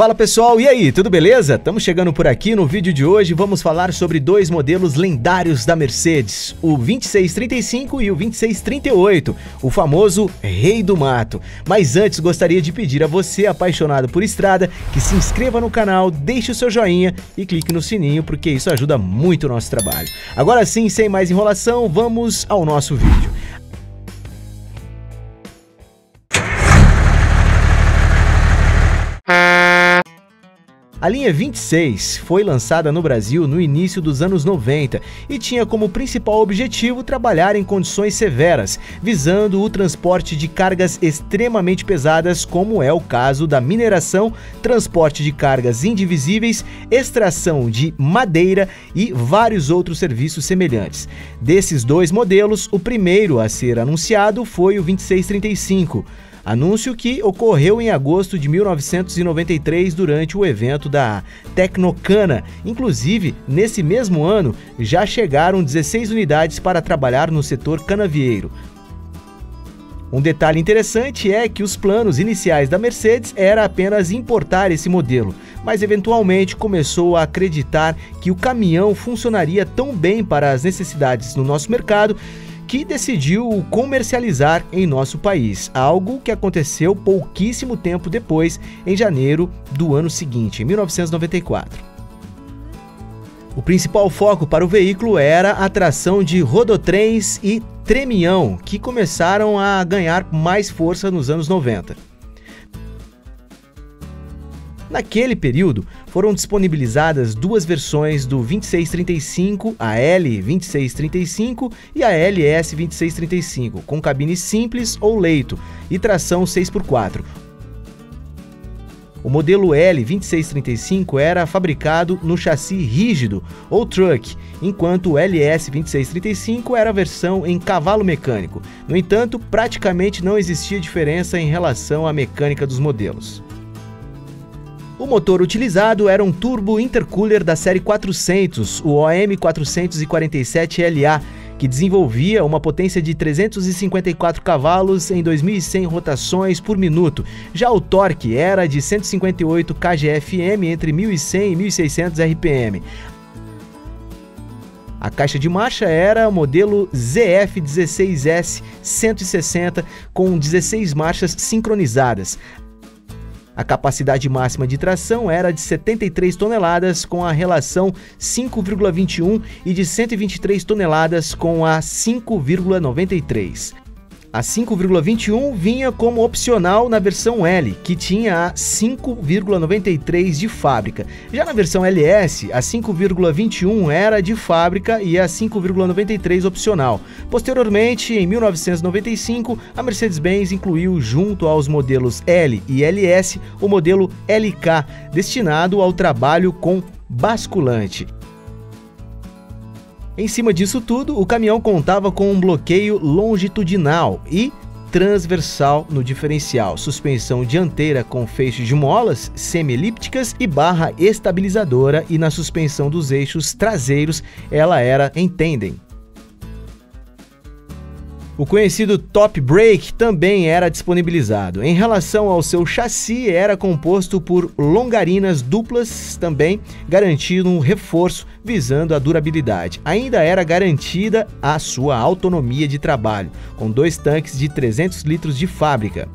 Fala pessoal, e aí, tudo beleza? Estamos chegando por aqui. No vídeo de hoje vamos falar sobre dois modelos lendários da Mercedes, o 2635 e o 2638, o famoso Rei do Mato. Mas antes gostaria de pedir a você, apaixonado por estrada, que se inscreva no canal, deixe o seu joinha e clique no sininho, porque isso ajuda muito o nosso trabalho. Agora sim, sem mais enrolação, vamos ao nosso vídeo. A linha 26 foi lançada no Brasil no início dos anos 90 e tinha como principal objetivo trabalhar em condições severas, visando o transporte de cargas extremamente pesadas, como é o caso da mineração, transporte de cargas indivisíveis, extração de madeira e vários outros serviços semelhantes. Desses dois modelos, o primeiro a ser anunciado foi o 2635. Anúncio que ocorreu em agosto de 1993 durante o evento da Tecnocana. Inclusive, nesse mesmo ano, já chegaram 16 unidades para trabalhar no setor canavieiro. Um detalhe interessante é que os planos iniciais da Mercedes era apenas importar esse modelo, mas eventualmente começou a acreditar que o caminhão funcionaria tão bem para as necessidades no nosso mercado que decidiu comercializar em nosso país, algo que aconteceu pouquíssimo tempo depois, em janeiro do ano seguinte, em 1994. O principal foco para o veículo era a tração de rodotrens e tremião, que começaram a ganhar mais força nos anos 90. Naquele período, foram disponibilizadas duas versões do 2635, a L2635 e a LS2635, com cabine simples ou leito e tração 6x4. O modelo L2635 era fabricado no chassi rígido ou truck, enquanto o LS2635 era a versão em cavalo mecânico. No entanto, praticamente não existia diferença em relação à mecânica dos modelos. O motor utilizado era um turbo intercooler da série 400, o OM447LA, que desenvolvia uma potência de 354 cavalos em 2.100 rotações por minuto. Já o torque era de 158 kgfm entre 1.100 e 1.600 rpm. A caixa de marcha era o modelo ZF16S160 com 16 marchas sincronizadas. A capacidade máxima de tração era de 73 toneladas com a relação 5,21 e de 123 toneladas com a 5,93. A 5,21 vinha como opcional na versão L, que tinha a 5,93 de fábrica. Já na versão LS, a 5,21 era de fábrica e a 5,93 opcional. Posteriormente, em 1995, a Mercedes-Benz incluiu junto aos modelos L e LS o modelo LK, destinado ao trabalho com basculante. Em cima disso tudo, o caminhão contava com um bloqueio longitudinal e transversal no diferencial, suspensão dianteira com feixes de molas semi-elípticas e barra estabilizadora, e na suspensão dos eixos traseiros ela era em tandem. O conhecido top brake também era disponibilizado. Em relação ao seu chassi, era composto por longarinas duplas também, garantindo um reforço visando a durabilidade. Ainda era garantida a sua autonomia de trabalho, com dois tanques de 300 litros de fábrica.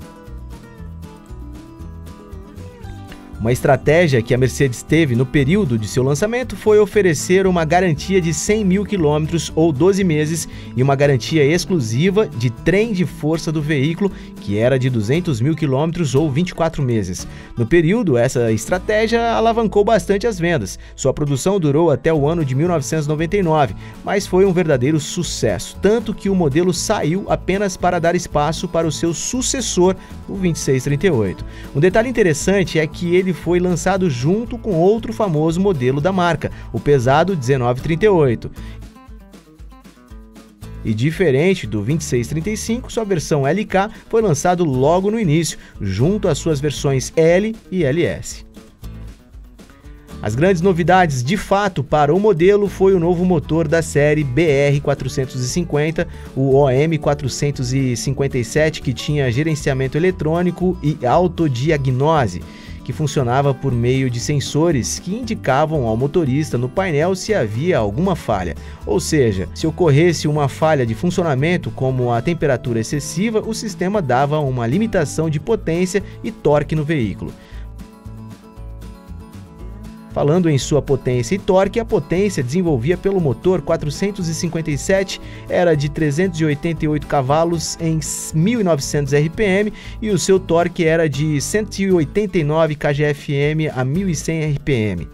Uma estratégia que a Mercedes teve no período de seu lançamento foi oferecer uma garantia de 100 mil quilômetros ou 12 meses e uma garantia exclusiva de trem de força do veículo, que era de 200 mil quilômetros ou 24 meses. No período, essa estratégia alavancou bastante as vendas. Sua produção durou até o ano de 1999, mas foi um verdadeiro sucesso, tanto que o modelo saiu apenas para dar espaço para o seu sucessor, o 2638. Um detalhe interessante é que ele foi lançado junto com outro famoso modelo da marca, o pesado 1938. E diferente do 2635, sua versão LK foi lançado logo no início, junto às suas versões L e LS. As grandes novidades de fato para o modelo foi o novo motor da série BR450, o OM457, que tinha gerenciamento eletrônico e autodiagnose, que funcionava por meio de sensores que indicavam ao motorista no painel se havia alguma falha. Ou seja, se ocorresse uma falha de funcionamento, como a temperatura excessiva, o sistema dava uma limitação de potência e torque no veículo. Falando em sua potência e torque, a potência desenvolvida pelo motor 457 era de 388 cavalos em 1900 RPM e o seu torque era de 189 kgfm a 1100 RPM.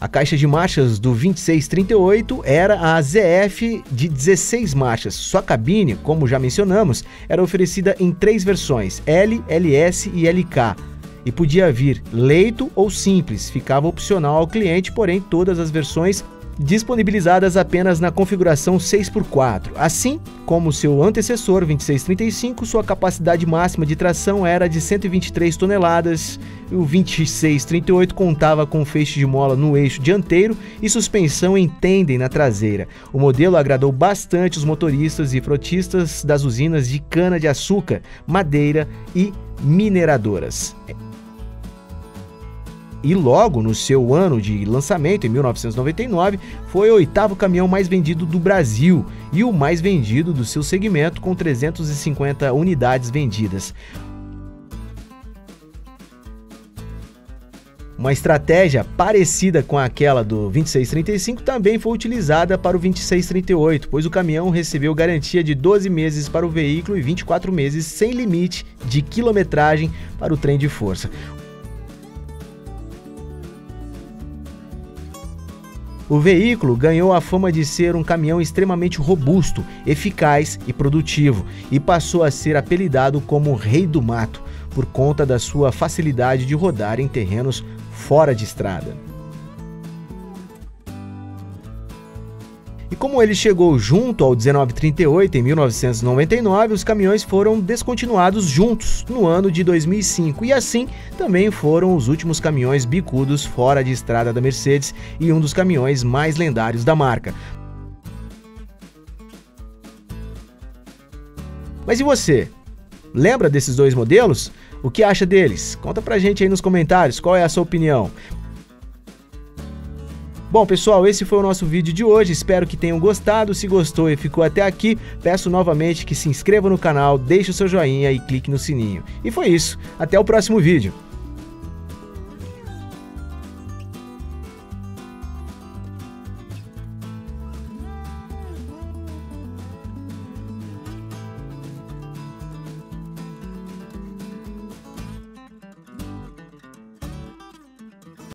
A caixa de marchas do 2638 era a ZF de 16 marchas. Sua cabine, como já mencionamos, era oferecida em três versões, L, LS e LK, e podia vir leito ou simples, ficava opcional ao cliente, porém todas as versões disponibilizadas apenas na configuração 6x4. Assim como seu antecessor 2635, sua capacidade máxima de tração era de 123 toneladas, e o 2638 contava com feixe de mola no eixo dianteiro e suspensão em tandem na traseira. O modelo agradou bastante os motoristas e frotistas das usinas de cana-de-açúcar, madeira e mineradoras. E logo no seu ano de lançamento, em 1999, foi o oitavo caminhão mais vendido do Brasil e o mais vendido do seu segmento, com 350 unidades vendidas. Uma estratégia parecida com aquela do 2635 também foi utilizada para o 2638, pois o caminhão recebeu garantia de 12 meses para o veículo e 24 meses sem limite de quilometragem para o trem de força. O veículo ganhou a fama de ser um caminhão extremamente robusto, eficaz e produtivo, e passou a ser apelidado como Rei do Mato, por conta da sua facilidade de rodar em terrenos fora de estrada. E como ele chegou junto ao 1938 em 1999, os caminhões foram descontinuados juntos no ano de 2005 e assim também foram os últimos caminhões bicudos fora de estrada da Mercedes e um dos caminhões mais lendários da marca. Mas e você? Lembra desses dois modelos? O que acha deles? Conta pra gente aí nos comentários qual é a sua opinião. Bom, pessoal, esse foi o nosso vídeo de hoje, espero que tenham gostado. Se gostou e ficou até aqui, peço novamente que se inscreva no canal, deixe o seu joinha e clique no sininho. E foi isso, até o próximo vídeo.